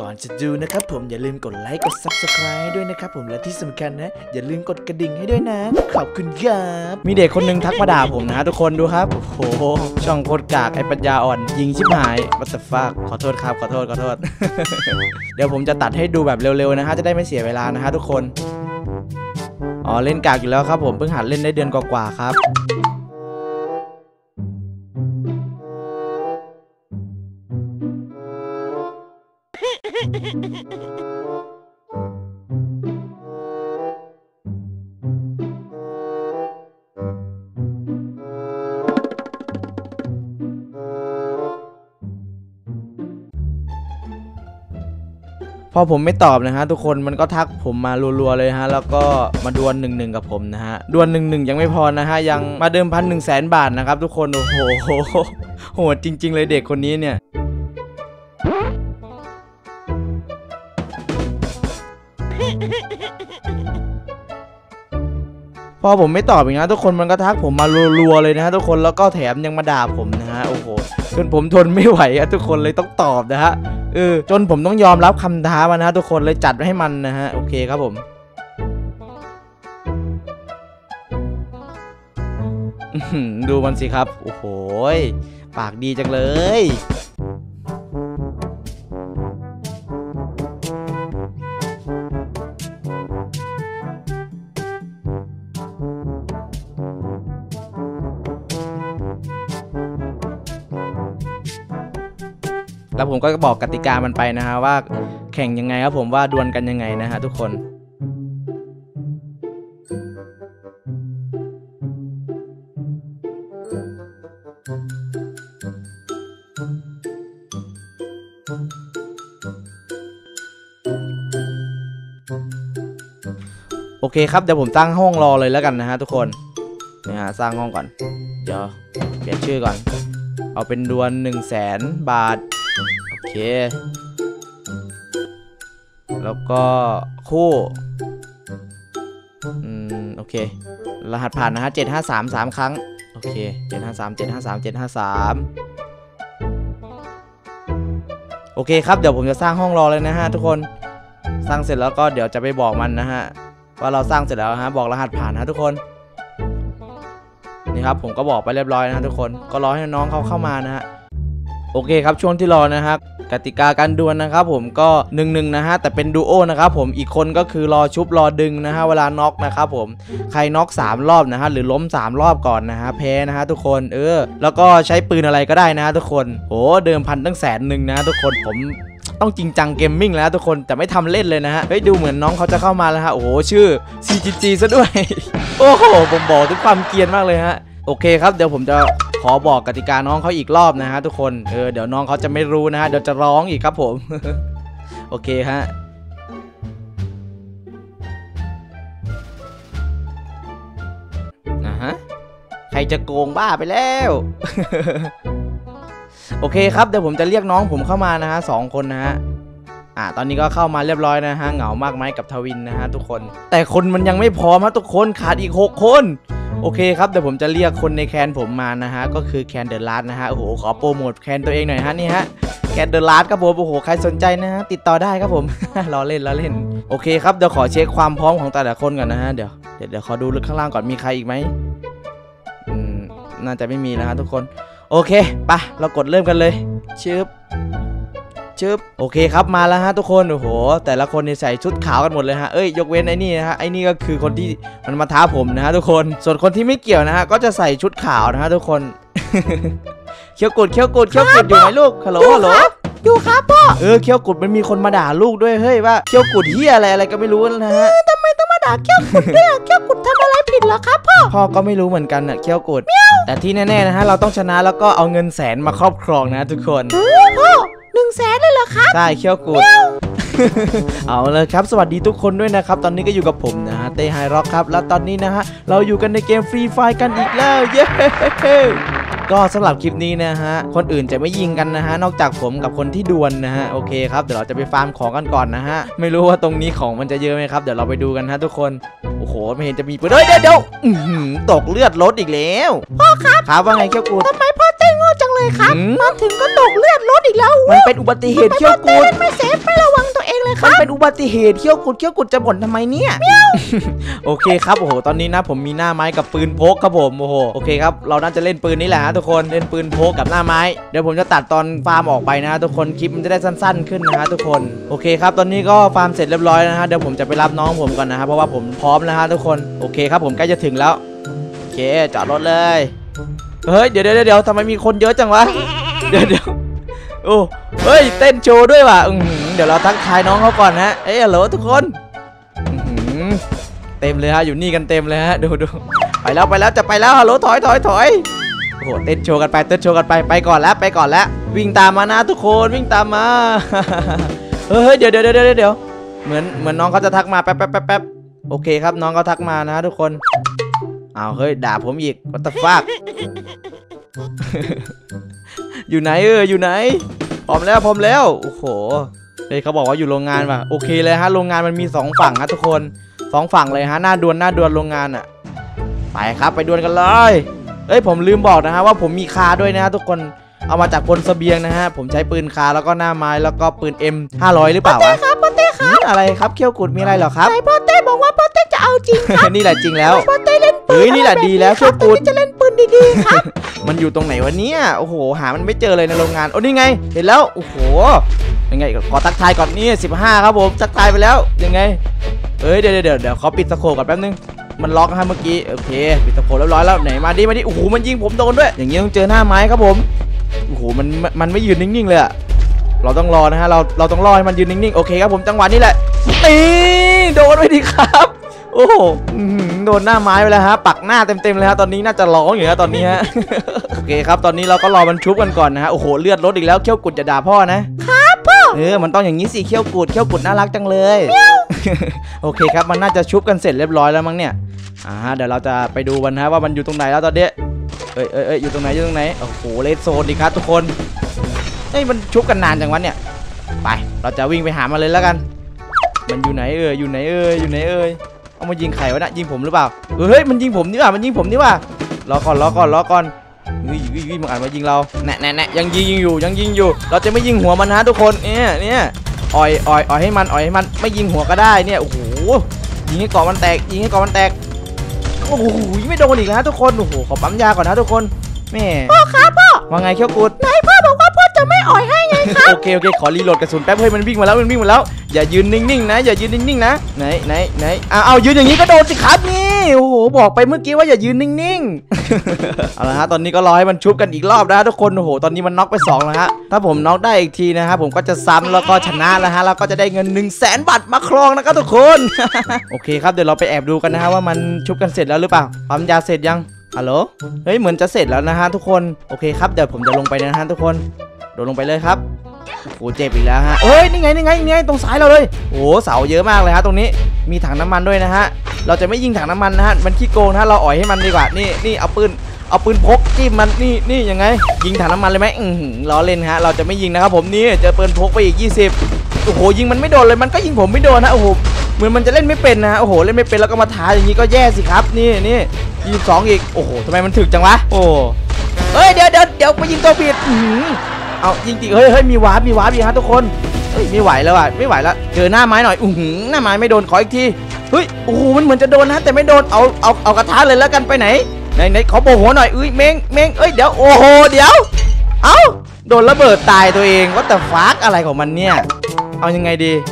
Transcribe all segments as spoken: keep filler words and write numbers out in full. ก่อนจะดูนะครับผมอย่าลืมกดไลค์กด ซับสไครบ์ ด้วยนะครับผมและที่สำคัญนะอย่าลืมกดกระดิ่งให้ด้วยนะขอบคุณครับมีเด็กคนนึงทักมาด่าผมนะทุกคนดูครับโอ้โหช่องโคตรกากไอ้ปัญญาอ่อนยิงชิบหาย วัตเตอร์ฟัค ขอโทษครับขอโทษขอโทษ เดี๋ยวผมจะตัดให้ดูแบบเร็วๆนะฮะจะได้ไม่เสียเวลานะฮะทุกคนอ๋อเล่นกากอยู่แล้วครับผมเพิ่งหัดเล่นได้เดือนกว่าๆครับพอผมไม่ตอบนะฮะทุกคนมันก็ทักผมมารัวๆเลยฮะแล้วก็มาดวลหนึ่งหนึ่งกับผมนะฮะดวลหนึ่งหนึ่งยังไม่พอนะฮะยังมาเดิมพันหนึ่งแสนบาทนะครับทุกคนโอ้โหโหดจริงๆเลยเด็กคนนี้เนี่ยพอผมไม่ตอบอีกนะทุกคนมันก็ทักผมมารัวๆเลยนะฮะทุกคนแล้วก็แถมยังมาด่าผมนะฮะโอ้โหจนผมทนไม่ไหวอะทุกคนเลยต้องตอบนะฮะเออจนผมต้องยอมรับคำท้ามานะทุกคนเลยจัดให้มันนะฮะโอเคครับผมดูมันสิครับโอ้โหปากดีจังเลยแล้วผมก็บอกกติกามันไปนะฮะว่าแข่งยังไงครับผมว่าดวลกันยังไงนะฮะทุกคนโอเคครับเดี๋ยวผมตั้งห้องรอเลยแล้วกันนะฮะทุกคนนะฮะสร้างห้องก่อนเดี๋ยวเปลี่ยนชื่อก่อนเอาเป็นดวลหนึ่งแสนบาทโอเคแล้วก็คู่อืมโอเครหัสผ่านนะฮะเจ็ดห้าสามสามครั้งโอเคเจ็ดห้าสามเจ็ดห้าสามเจ็ดห้าสามโอเคครับเดี๋ยวผมจะสร้างห้องรอเลยนะฮะทุกคนสร้างเสร็จแล้วก็เดี๋ยวจะไปบอกมันนะฮะว่าเราสร้างเสร็จแล้วฮะบอกรหัสผ่านนะทุกคนนี่ครับผมก็บอกไปเรียบร้อยนะทุกคนก็รอให้น้องเขาเข้ามานะฮะโอเคครับช่วงที่รอนะครับกติกาการดวลนะครับผมก็หนึ่งหนึ่งนะฮะแต่เป็นดูโอนะครับผมอีกคนก็คือรอชุบรอดึงนะฮะเวลาน็อกนะครับผมใครน็อกสามรอบนะฮะหรือล้มสามรอบก่อนนะฮะแพ้นะฮะทุกคนเออแล้วก็ใช้ปืนอะไรก็ได้นะทุกคนโอ้เดิมพันตั้งแสนหนึ่งนะทุกคนผมต้องจริงจังเกมมิ่งแล้วทุกคนแต่ไม่ทำเล่นเลยนะฮะเฮ้ยดูเหมือนน้องเขาจะเข้ามาแล้วฮะโอ้โหชื่อ ซี จี จี ซะด้วย โอ้โหผมบอกถึงความเกรียนมากเลยฮะโอเคครับเดี๋ยวผมจะขอบอกกติกาน้องเขาอีกรอบนะฮะทุกคนเออเดี๋ยวน้องเขาจะไม่รู้นะฮะเดี๋ยวจะร้องอีกครับผม โอเคฮะนะฮะใครจะโกงบ้าไปแล้ว โอเคครับเดี๋ยวผมจะเรียกน้องผมเข้ามานะฮะสองคนนะฮะอ่าตอนนี้ก็เข้ามาเรียบร้อยนะฮะเหงามากไหมกับทวินนะฮะทุกคนแต่คนมันยังไม่พร้อมฮะทุกคนขาดอีกหกคนโอเคครับเดี๋ยวผมจะเรียกคนในแคนผมมานะฮะก็คือแคนเดอะลาสนะฮะโอ้โหขอโปรโมทแคนตัวเองหน่อยฮะนี่ฮะแคนเดอะลาสครับผมโอ้โหใครสนใจนะฮะติดต่อได้ครับผม รอเล่นรอเล่นโอเคครับเดี๋ยวขอเช็คความพร้อมของแต่ละคนก่อนนะฮะเดี๋ยวเดี๋ยวขอดูลึกข้างล่างก่อนมีใครอีกไหมอืมน่าจะไม่มีนะฮะทุกคนโอเคไปเรากดเริ่มกันเลยชึบโอเคครับมาแล้วฮะทุกคนโอ้โหแต่ละคนเนี่ยใส่ชุดขาวกันหมดเลยฮะเอ้ยยกเว้นไอ้นี่นะฮะไอ้นี่ก็คือคนที่มันมาท้าผมนะฮะทุกคนส่วนคนที่ไม่เกี่ยวนะฮะก็จะใส่ชุดขาวนะฮะทุกคน เขี้ยวกุดเขี้ยวกุดเขี้ยวกุดอยู่ไหมลูกฮัลโหลฮัลโหลอยู่ครับพ่อเออเขี้ยวกุดมันมีคนมาด่าลูกด้วยเฮ้ยว่าเขี้ยวกุดเฮียอะไรอะไรก็ไม่รู้นะฮะทำไมต้องมาด่าเขี้ยวกุดด้วยเขี้ยวกุดทำอะไรผิดเหรอครับพ่อพ่อก็ไม่รู้เหมือนกันนะเขี้ยวกุดแต่ที่แน่ๆนะฮะเราต้องชนะแล้วก็เอาเงินแสนมาครอบครองนะทุกคนหนึ่งแสนเลยเหรอครับใช่เขี้ยวกุด เอาเลยครับสวัสดีทุกคนด้วยนะครับตอนนี้ก็อยู่กับผมนะฮะเต้ไฮร็อกครับและตอนนี้นะฮะเราอยู่กันในเกมฟรีไฟกันอีกแล้วเย้ yeah! ก็สำหรับคลิปนี้นะฮะคนอื่นจะไม่ยิงกันนะฮะนอกจากผมกับคนที่ดวลนะฮะโอเคครับเดี๋ยวเราจะไปฟาร์มของกันก่อนนะฮะไม่รู้ว่าตรงนี้ของมันจะเยอะไหมครับเดี๋ยวเราไปดูกันฮะทุกคนโอ้โหไม่เห็นจะมีปืนเฮ้ยเดี๋ยวเดี๋ยวตกเลือดรถอีกแล้วพ่อครับครับว่าไงเขี้ยวกุดทำไมพ่อเต้โง่จังเลยครับมาถึงก็ตกเลือดรถอีกแล้วมันเป็นอุบัติเหตุเขี้ยวกุดไม่เซฟไม่ระวัง เลยครับมันเป็นอุบัติเหตุเขี้ยวกุดเขี้ยวกุดจะบ่นทำไมเนี่ยโอเคครับโอ้โหตอนนี้นะผมมีหน้าไม้กับปืนพกครับผมโอ้โหโอเคครับเราน่าจะเล่นปืนนี่แหละฮะทุกคนเล่นปืนพกกับหน้าไม้เดี๋ยวผมจะตัดตอนฟาร์มออกไปนะทุกคนคลิปมันจะได้สั้นๆขึ้นนะฮะทุกคนโอเคครับตอนนี้ก็ฟาร์มเสร็จเรียบร้อยนะฮะเดี๋ยวผมจะไปรับน้องผมก่อนนะฮะเพราะว่าผมพร้อมแล้วฮะทุกคนโอเคครับผมใกล้จะถึงแล้วโอเคจอดรถเลยเฮ้ยเดี๋ยวเดี๋ยวเดี๋ยวทำไมมีคนเยอะจังวะเดี๋ยวเดี๋ยวโอ้เฮ้ยเต้นโชว์ด้วยว่ะเดี๋ยวเราทักทายน้องเขาก่อนนะเอ้ยฮัลโหลทุกคนเต็มเลยฮะอยู่นี่กันเต็มเลยฮะดูดูไปแล้วไปแล้วจะไปแล้วฮัลโหลถอยถอยถอยโอ้โหเต้นโชว์กันไปเต้นโชว์กันไปไปก่อนแล้วไปก่อนแล้ววิ่งตามมานะทุกคนวิ่งตามมาเฮ้ยเดี๋ยวเดี๋ยวเดี๋ยวเดี๋ยวเหมือนเหมือนน้องเขาจะทักมาแป๊บแป๊บแป๊บแป๊บโอเคครับน้องเขาทักมานะทุกคนอ้าวเฮ้ยด่าผมอีกวัตถุฟากอยู่ไหนเอออยู่ไหนพร้อมแล้วพร้อมแล้วโอ้โหเฮ้ยเขาบอกว่าอยู่โรงงานว่ะโอเคเลยฮะโรงงานมันมีสองฝั่งนะทุกคนสองฝั่งเลยฮะหน้าดวลหน้าดวลโรงงานอ่ะไปครับไปดวลกันเลยเฮ้ยผมลืมบอกนะฮะว่าผมมีคาด้วยนะทุกคนเอามาจากพลเสบียงนะฮะผมใช้ปืนคาแล้วก็หน้าไม้แล้วก็ปืน เอ็ม ห้าร้อย หรือเปล่าอ่ะครับพ่อเต้ครับอะไรครับเขี้ยวกุดมีอะไรเหรอครับพ่อเต้บอกว่าพ่อเต้จะเอาจริงครับนี่แหละจริงแล้วพ่อเต้เล่นปืนเฮ้ยนี่แหละดีแล้วเขี้ยวกุดจะเล่นปืนดีๆครับมันอยู่ตรงไหนวะเนี่ยโอ้โหหามันไม่เจอเลยในโรงงานโอ้นี่ไงเห็นแล้วโอ้โหยังไงขอทักทายก่อนนี่สิบห้าครับผมทักทายไปแล้วยังไงเอ้ยเดี๋ยวเดี๋ยวเดี๋ยวเขาปิดสโคปก่อนแป๊บนึงมันล็อกฮะเมื่อกี้โอเคปิดสโคปเรียบร้อยแล้วไหนมาดิมาดิโอ้โหมันยิงผมโดนด้วยอย่างนี้ต้องเจอหน้าไม้ครับผมโอ้โหมันมันไม่ยืนนิ่งๆเลยอะเราต้องรอนะฮะเราเราต้องรอให้มันยืนนิ่งๆโอเคครับผมจังหวะนี้แหละตีโดนไปดิครับโอ้โหโดนหน้าไม้ไปแล้วฮะปักหน้าเต็มๆเลยฮะตอนนี้น่าจะร้องอยู่นะตอนนี้ฮะโอเคครับตอนนี้เราก็รอมันชุบกันก่อนนะฮะโอ้โหเลือดลดอีกแล้วเขี้ยวกุดจะด่าพ่อนะครับพ่อเออมันต้องอย่างนี้สิเขี้ยวกุดเขี้ยวกุดน่ารักจังเลยโอเคครับมันน่าจะชุบกันเสร็จเรียบร้อยแล้วมั้งเนี่ยอ่าเดี๋ยวเราจะไปดูมันฮะว่ามันอยู่ตรงไหนแล้วตอนนี้เอ้ยเอ้ยอยู่ตรงไหนอยู่ตรงไหนโอ้โหเลดโซนดิครับทุกคนเฮ้ยมันชุบกันนานจังวะเนี่ยไปเราจะวิ่งไปหามันเลยแล้วกันมันอยู่ไหนเอ่ยอยู่ไหนเอ่ยอยู่ไหนเอ่ยเอามายิงไข่วะนะยิงผมหรือเปล่าเฮ้ยมันยิงผมนี่ว่ะมันยิงผมนี่ว่ะรอก่อนรอก่อนรอก่อนวิ่งวิ่งวิ่งมันอาจมายิงเราแน่แน่แน่ยังยิงยิงอยู่ยังยิงอยู่เราจะไม่ยิงหัวมันนะทุกคนเนี่ยเนี่ยอ่อยอ่อยอ่อยให้มันอ่อยให้มันไม่ยิงหัวก็ได้เนี่ยโอ้โหยิงให้ก่อนมันแตกยิงให้ก่อนมันแตกโอ้โหไม่โดนอีกนะทุกคนโอ้โหขอปั๊มยาก่อนนะทุกคนแม่พ่อครับพ่อว่าไงเขี้ยวกุดนายพ่อบอกว่าพ่อจะไม่อ่อยให้ไงครับโอเคโอเคขอรีโหลดกระสุนแป๊บเฮ้ยมันวิ่งมาแล้วมันวิ่งมาแล้วอย่ายืนนิ่งๆนะอย่ายืนนิ่งๆนะไหนไหนไหนเอาเอายืนอย่างนี้ก็โดนสิครับนี่โอ้โหบอกไปเมื่อกี้ว่าอย่ายืนนิ่งๆเอาละฮะตอนนี้ก็รอให้มันชุบกันอีกรอบนะทุกคนโอ้โหตอนนี้มันน็อกไปสองแล้วฮะถ้าผมน็อกได้อีกทีนะครับผมก็จะซ้ำแล้วก็ชนะแล้วฮะแล้วก็จะได้เงิน หนึ่งแสน บาทมาครองนะครับทุกคนโอเคครับเดี๋ยวเราไปแอบดูกันนะฮะว่ามันชุบกันเสร็จแล้วหรือเปล่าปั๊มยาเสร็จยังฮัลโหลเฮ้ยเหมือนจะเสร็จแล้วนะฮะทุกคนโอเคครับเดี๋ยวผมจะลงไปนะฮะทุกคนโดดลงไปเลยครับโอ้เจ็บอีกแล้วฮะเอ้ยนี่ไงนี่ไงนี่ไงตรงซ้ายเราเลยโอ้เสาเยอะมากเลยฮะตรงนี้มีถังน้ำมันด้วยนะฮะเราจะไม่ยิงถังน้ำมันนะฮะมันขี้โกงนะเราอ่อยให้มันดีกว่านี่นี่เอาปืนเอาปืนพกจิ้มมันนี่นี่ยังไงยิงถังน้ำมันเลยไหมอือล้อเล่นฮะเราจะไม่ยิงนะครับผมนี่เจอปืนพกไปอีกยี่สิบโอ้โหยิงมันไม่โดนเลยมันก็ยิงผมไม่โดนนะโอ้โหเหมือนมันจะเล่นไม่เป็นนะโอ้โหเล่นไม่เป็นแล้วก็มาท้าอย่างนี้ก็แย่สิครับนี่นี่ยี่สิบสองอีกโอ้โหทำไมมันถึกจังวะโอ้เอ้ยเดี๋ยวเดี๋ยวเดี๋ยวไปยิงตัวผิดเอายิงจริงเฮ้ยเฮ้ยมีวาร์ปมีวาร์ปอีกฮะทุกคนเฮ้ยไม่ไหวแล้วอ่ะไม่ไหวแล้วเจอหน้าไม้หน่อยอื้อหือหน้าไม้ไม่โดนขออีกทีเฮ้ยโอ้โหมันเหมือนจะโดนนะแต่ไม่โดนเอาเอาเอากระทะเลยแล้วกันไปไหนไหนไหนขอโบหัวหน่อยอุ้ยเม้งเม้งเอ้ยเดี๋ยวโอ้โหเดี๋ยวเอาโดนระเบิดตายตัวเองว่าแต่ฟักอะไรของมันเนี่ยเอายังไงดี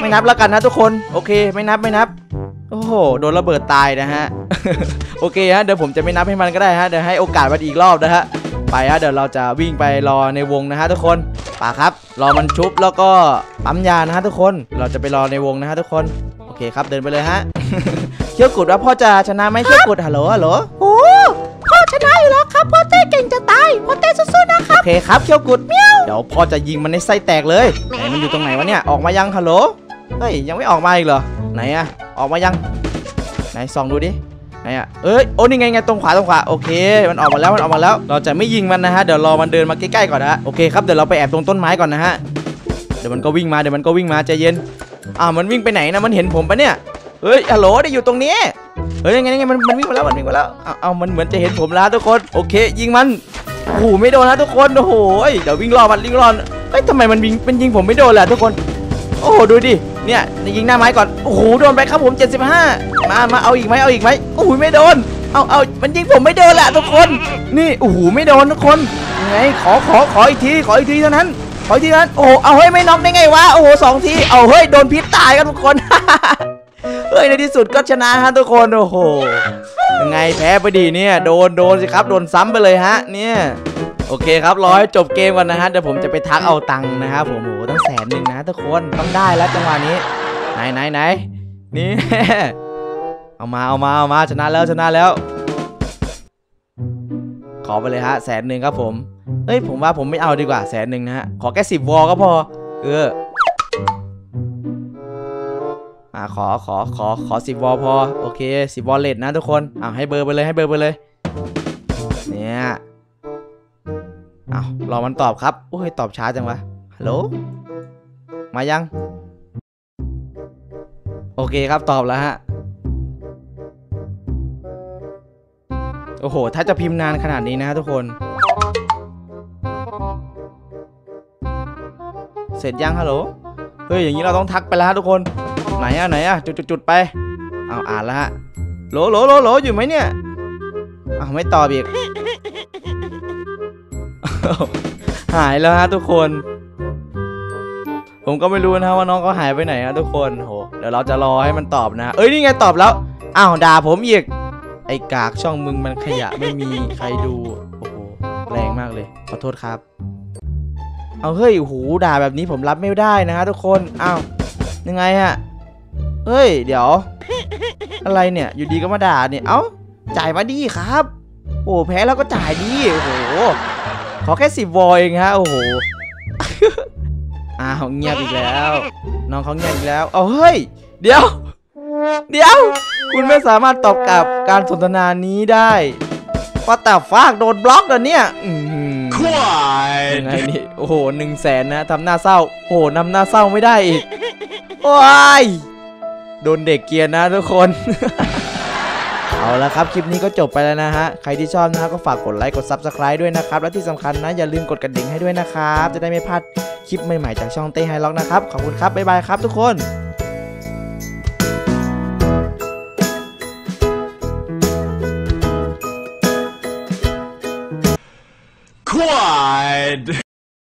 ไม่นับแล้วกันนะทุกคนโอเคไม่นับไม่นับโอ้โหโดนระเบิดตายนะฮะโอเคฮะเดี๋ยวผมจะไม่นับให้มันก็ได้ฮะเดี๋ยวให้โอกาสมันอีกรอบนะฮะไปฮะเดี๋ยวเราจะวิ่งไปรอในวงนะฮะทุกคนป่าครับรอมันชุบแล้วก็ปั๊มยานะฮะทุกคนเราจะไปรอในวงนะฮะทุกคนโอเคครับเดินไปเลยฮะเขี้ยวกุดว่าพ่อจะชนะไหมเขี้ยวกุดฮัลโหลฮัลโหลโอ้พ่อชนะอยู่แล้วครับพ่อเต้เก่งจะตายพ่อเต้สู้ๆนะครับโอเคครับเขี้ยวกุดเดี๋ยวพ่อจะยิงมันในไส้แตกเลยไหนมันอยู่ตรงไหนวะเนี่ยออกมายังฮัลโหลเฮ้ยยังไม่ออกมาอีกเหรอไหนอะออกมายังไหนส่องดูดิไหนอะเอ้ยโอ้นี่ไงไงตรงขวาตรงขวาโอเคมันออกมาแล้วมันออกมาแล้วเราจะไม่ยิงมันนะฮะเดี๋ยวรอมันเดินมาใกล้ๆก่อนนะโอเคครับเดี๋ยวเราไปแอบตรงต้นไม้ก่อนนะฮะเดี๋ยวมันก็วิ่งมาเดี๋ยวมันก็วิ่งมาใจเย็นอ้าวมันวิ่งไปไหนนะมันเห็นผมปะเนี่ยเฮ้ยฮัลโหลได้อยู่ตรงนี้เฮ้ยยังไงยังไงมันมันวิ่งมาแล้วมันวิ่งมาแล้วอ้าวมันเหมือนจะเห็นผมแล้วทุกคนโอเคยิงมันโอ้โหไม่โดนนะทุกคนโอ้โหเดี๋ยววิ่งรอมันวิ่งรอเฮ้ยทำไมมันวิ่งมันยิงผมไม่โดนแหละทุกคน โอ้โหดูดิเนี่ยยิงหน้าไม้ก่อนโอ้โหโดนไปครับผมเจ็ดสิบห้ามามาเอาอีกไหมเอาอีกไหมโอ้โหไม่โดนเอาเอามันยิงผมไม่โดนแหละทุกคนนี่โอ้โหไม่โดนทุกคนไงขอขอขออีกทีขออีกทีเท่านั้นขออีกทีนั้นโอ้โหเอาเฮ้ยไม่น็อกได้ไงวะโอ้โหสองทีเอาเฮ้ยโดนพิษตายกันทุกคนเฮ้ยในที่สุดก็ชนะฮะทุกคนโอ้โหยังไงแพ้ไปดีเนี่ยโดนโดนสิครับโดนซ้ำไปเลยฮะเนี่ยโอเคครับรอให้จบเกมก่อนนะฮะเดี๋ยวผมจะไปทักเอาตังค์นะครับผมโอ้โหตั้งแสนหนึ่งนะทุกคนต้องได้แล้วจังหวะนี้ไหนไหนไหนนี่ เอามาเอามาเอามาชนะแล้วชนะแล้วขอไปเลยฮะแสนหนึ่งครับผมเอ้ยผมว่าผมไม่เอาดีกว่าแสนหนึ่งนะฮะขอแค่สิบวอลก็พอเอออ่าขอขอขอขอสิบวอลพอโอเคสิบวอลเลตนะทุกคนอ่าให้เบอร์ไปเลยให้เบอร์ไปเลยเนี่ยเอารอมันตอบครับโอ้ยตอบช้าจังวะฮัลโหลมายังโอเคครับตอบแล้วฮะโอ้โหถ้าจะพิมพ์นานขนาดนี้นะทุกคนเสร็จยังฮัลโหลเฮ้ยอย่างนี้เราต้องทักไปแล้วทุกคนไหนอะไหนอะจุดๆไปเอาอ่านแล้วฮะโหลโหลโหลโหลอยู่ไหมเนี่ยเอาไม่ตอบอีกหายแล้วฮะทุกคนผมก็ไม่รู้นะว่าน้องเขาหายไปไหนนะทุกคนโหเดี๋ยวเราจะรอให้มันตอบนะเอ้ยนี่ไงตอบแล้วอ้าวด่าผมอีกไอ้กากช่องมึงมันขยะไม่มีใครดูโอ้โหแรงมากเลยขอโทษครับเอาเฮ้ยหูด่าแบบนี้ผมรับไม่ได้นะฮะทุกคนอ้าวยังไงฮะเฮ้ยเดี๋ยวอะไรเนี่ยอยู่ดีก็มาด่าเนี่ยเอ้าจ่ายมาดีครับโอ้แพ้แล้วก็จ่ายดีโอ้โหขอแค่สิบวอลเองฮะโอ้โห อ้าวเงียบอีกแล้วน้องเขาเงียบอีกแล้วเอาเฮ้ยเดี๋ยวเดี๋ยวคุณไม่สามารถตอบกับการสนทนานี้ได้ว่าแต่ฟากโดนบล็อกแล้วเนี่ยควายยังไงนี่โอ้โหหนึ่งแสนนะทำหน้าเศร้าโอ้โหนำหน้าเศร้าไม่ได้อีกโอ้ยโดนเด็กเกียร์นะทุกคน เอาละครับคลิปนี้ก็จบไปแล้วนะฮะใครที่ชอบนะครับก็ฝากกดไลค์กด ซับสไครบ์ ด้วยนะครับและที่สำคัญนะอย่าลืมกดกระดิ่งให้ด้วยนะครับจะได้ไม่พลาดคลิปใหม่ๆจากช่องเต้ไฮล็อกนะครับขอบคุณครับบ๊ายบายครับทุกคนควาย